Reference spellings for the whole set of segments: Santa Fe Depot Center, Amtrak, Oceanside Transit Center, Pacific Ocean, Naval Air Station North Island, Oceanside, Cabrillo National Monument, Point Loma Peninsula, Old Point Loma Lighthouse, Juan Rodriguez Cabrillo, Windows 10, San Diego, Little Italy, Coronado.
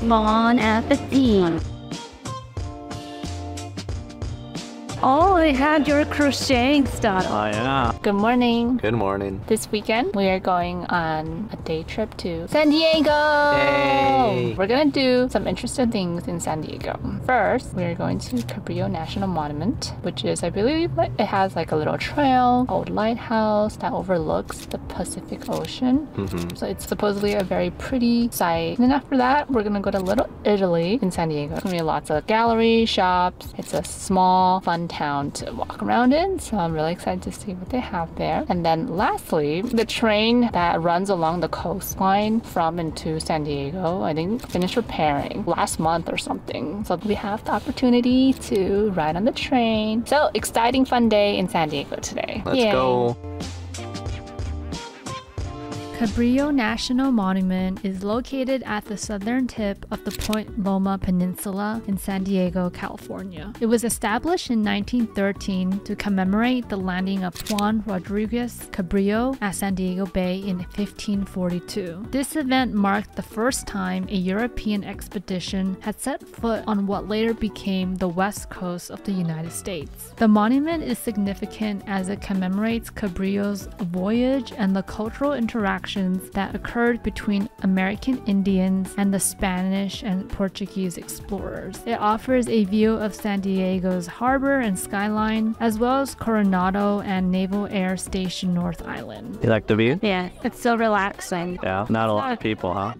Dawn at 15. Oh, they had your crocheting stuff. Oh, yeah. Good morning. Good morning. This weekend, we are going on a day trip to San Diego. Yay. We're going to do some interesting things in San Diego. First, we are going to Cabrillo National Monument, which is, I believe, it has like a little trail, old lighthouse that overlooks the Pacific Ocean. So it's supposedly a very pretty sight. And then after that, we're going to go to Little Italy in San Diego. There's going to be lots of galleries, shops. It's a small, fun town to walk around in, so I'm really excited to see what they have there. And then lastly, the train that runs along the coastline from and to San Diego, I think finished repairing last month or something, so we have the opportunity to ride on the train. So exciting, fun day in San Diego today. Let's go. Cabrillo National Monument is located at the southern tip of the Point Loma Peninsula in San Diego, California. It was established in 1913 to commemorate the landing of Juan Rodriguez Cabrillo at San Diego Bay in 1542. This event marked the first time a European expedition had set foot on what later became the west coast of the United States. The monument is significant as it commemorates Cabrillo's voyage and the cultural interaction that occurred between American Indians and the Spanish and Portuguese explorers. It offers a view of San Diego's harbor and skyline, as well as Coronado and Naval Air Station North Island. You like the view? Yeah, it's so relaxing. Yeah, not a lot of people, huh?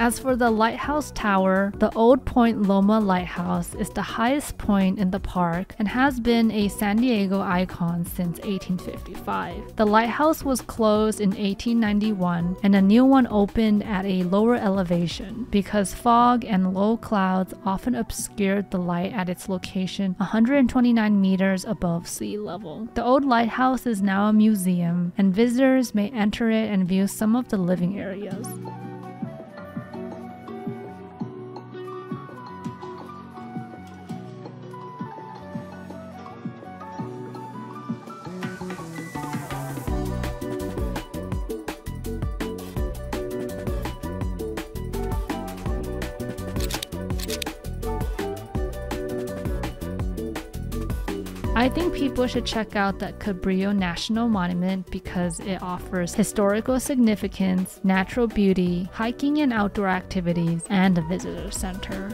As for the lighthouse tower, the Old Point Loma Lighthouse is the highest point in the park and has been a San Diego icon since 1855. The lighthouse was closed in 1891 and a new one opened at a lower elevation because fog and low clouds often obscured the light at its location 129 meters above sea level. The old lighthouse is now a museum and visitors may enter it and view some of the living areas. I think people should check out the Cabrillo National Monument because it offers historical significance, natural beauty, hiking and outdoor activities, and a visitor center.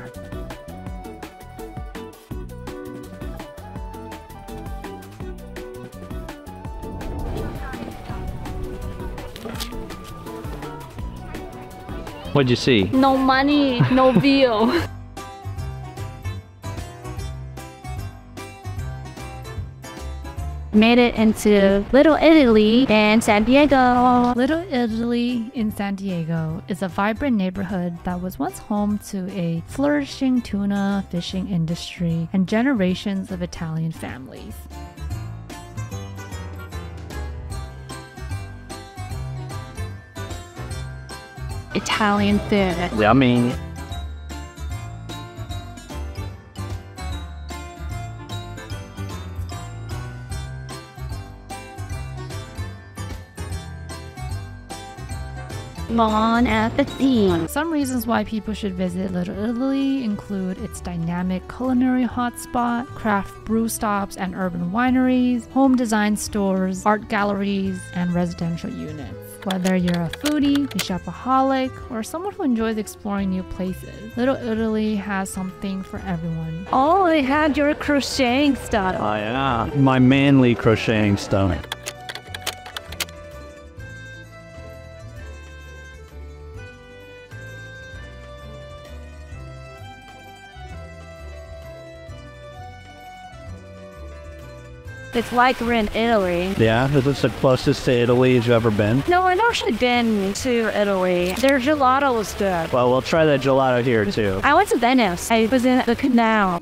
What'd you see? No money, no view. Made it into Little Italy in San Diego. Little Italy in San Diego is a vibrant neighborhood that was once home to a flourishing tuna fishing industry and generations of Italian families. Italian food. Yummy. Lawn at 15. Some reasons why people should visit Little Italy include its dynamic culinary hotspot, craft brew stops and urban wineries, home design stores, art galleries, and residential units. Whether you're a foodie, a shopaholic, or someone who enjoys exploring new places, Little Italy has something for everyone. Oh, they had your crocheting stuff. Oh, yeah. My manly crocheting stuff. It's like we're in Italy. Yeah, is this the closest to Italy you've ever been? No, I've actually been to Italy. Their gelato was good. Well, we'll try that gelato here too. I went to Venice. I was in the canal.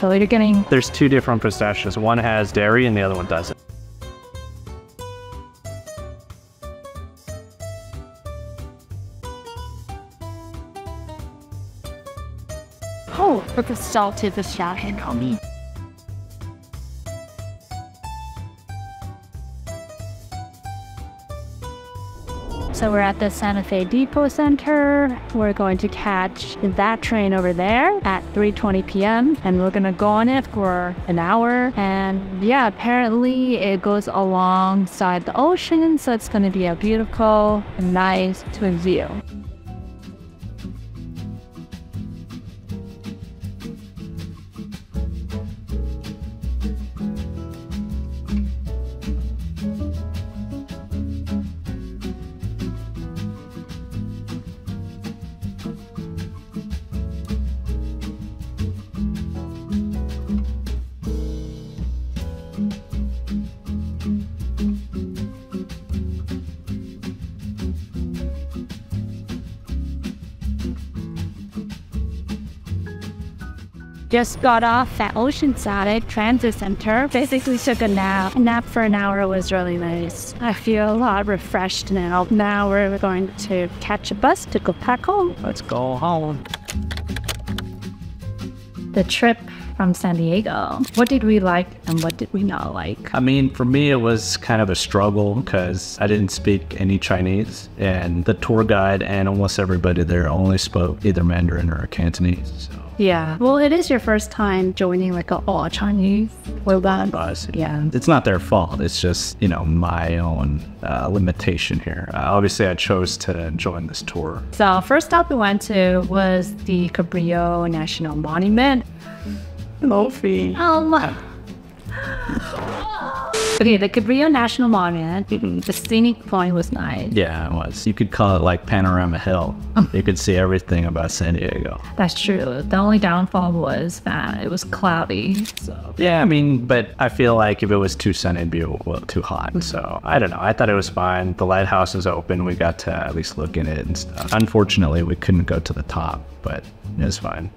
So you're getting... There's two different pistachios. One has dairy and the other one doesn't. Oh, look at salted pistachio on me. So we're at the Santa Fe Depot Center. We're going to catch that train over there at 3:20 p.m. and we're gonna go on it for an hour. And yeah, apparently it goes alongside the ocean, so it's gonna be a beautiful, nice twin view. Just got off at Oceanside Transit Center. Basically took a nap. A nap for an hour was really nice. I feel a lot refreshed now. Now we're going to catch a bus to go back home. Let's go home. The trip from San Diego. What did we like and what did we not like? I mean, for me, it was kind of a struggle because I didn't speak any Chinese, and the tour guide and almost everybody there only spoke either Mandarin or Cantonese. So. Yeah, well, it is your first time joining like an all Chinese worldwide bus. Yeah, it's not their fault. It's just, you know, my own limitation here. Obviously, I chose to join this tour. So first stop we went to was the Cabrillo National Monument. Lofi. Okay, the Cabrillo National Monument, the scenic point was nice. Yeah, it was. You could call it like Panorama Hill. You could see everything about San Diego. That's true. The only downfall was that it was cloudy. So. Yeah, I mean, but I feel like if it was too sunny, it'd be a little too hot. So, I don't know. I thought it was fine. The lighthouse is open. We got to at least look in it and stuff. Unfortunately, we couldn't go to the top, but it was fine.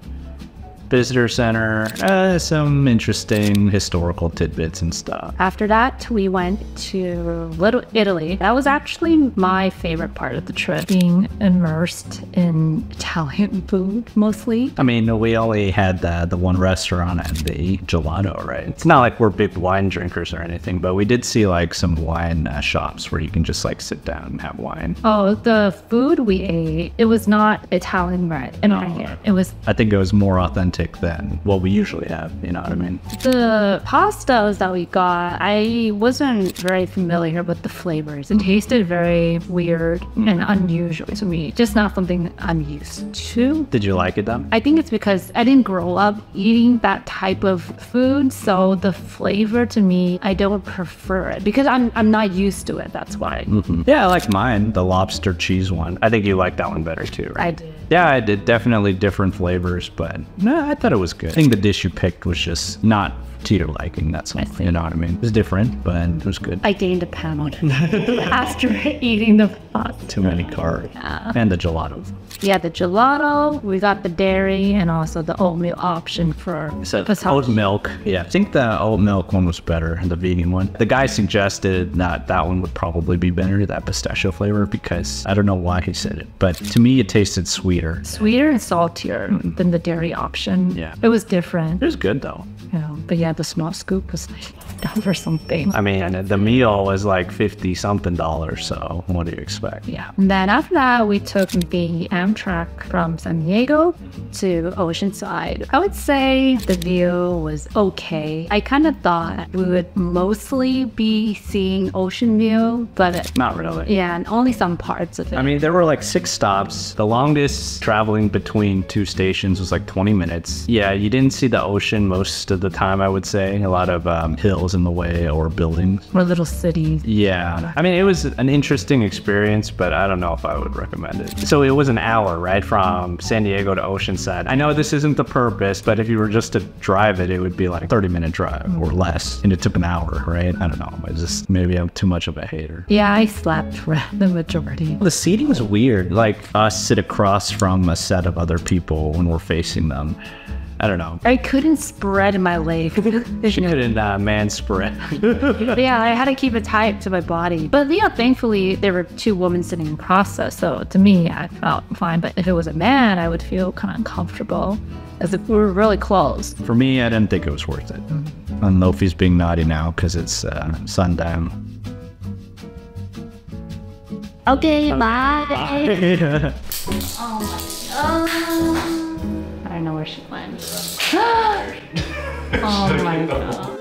Visitor center, some interesting historical tidbits and stuff. After that, we went to Little Italy. That was actually my favorite part of the trip, being immersed in Italian food, mostly. I mean, we only had the one restaurant and the gelato, right? It's not like we're big wine drinkers or anything, but we did see like some wine shops where you can just like sit down and have wine. Oh, the food we ate, it was not Italian, right? No. It was. I think it was more authentic than what we usually have, you know what I mean? The pastas that we got, I wasn't very familiar with the flavors. It tasted very weird and unusual to me. Just not something I'm used to. Did you like it though? I think it's because I didn't grow up eating that type of food, so the flavor to me, I don't prefer it because I'm not used to it, that's why. Yeah, I like mine, the lobster cheese one. I think you like that one better too, right? I did. Yeah, I did. Definitely different flavors, but no, I thought it was good. I think the dish you picked was just not to your liking, that's all, you know what I mean? It was different, but it was good. I gained a pound after eating the pasta. Too many carbs. Yeah. And the gelato. Yeah, the gelato, we got the dairy, and also the oatmeal option for oat milk. Yeah, I think the oat milk one was better, the vegan one. The guy suggested that one would probably be better, that pistachio flavor, because I don't know why he said it, but to me it tasted sweeter. Sweeter and saltier than the dairy option. Yeah. It was different. It was good though. Yeah, but yeah, the small scoop was like $1 or something. I mean, the meal was like $50-something, so what do you expect? Yeah. And then after that, we took the Amtrak from San Diego to Oceanside. I would say the view was okay. I kind of thought we would mostly be seeing ocean view, but not really. Yeah, and only some parts of it. I mean, there were like 6 stops. The longest traveling between 2 stations was like 20 minutes. Yeah, you didn't see the ocean most of the time, I would say. A lot of hills in the way or buildings. Or little cities. Yeah. I mean, it was an interesting experience, but I don't know if I would recommend it. So it was an hour, right, from San Diego to Oceanside. I know this isn't the purpose, but if you were just to drive it, it would be like a 30-minute drive or less. And it took an hour, right? I don't know. It's just maybe I'm too much of a hater. Yeah, I slept for the majority. Well, the seating was weird. Like us sit across from a set of other people when we're facing them. I don't know. I couldn't spread my leg. She couldn't man spread. Yeah, I had to keep it tight to my body. But yeah, thankfully there were two women sitting across us, so to me I felt fine. But if it was a man, I would feel kind of uncomfortable, as if we were really close. For me, I didn't think it was worth it. I don't know if he's being naughty now because it's sundown. Okay, bye. Oh my god. I don't know where she went. Oh my god.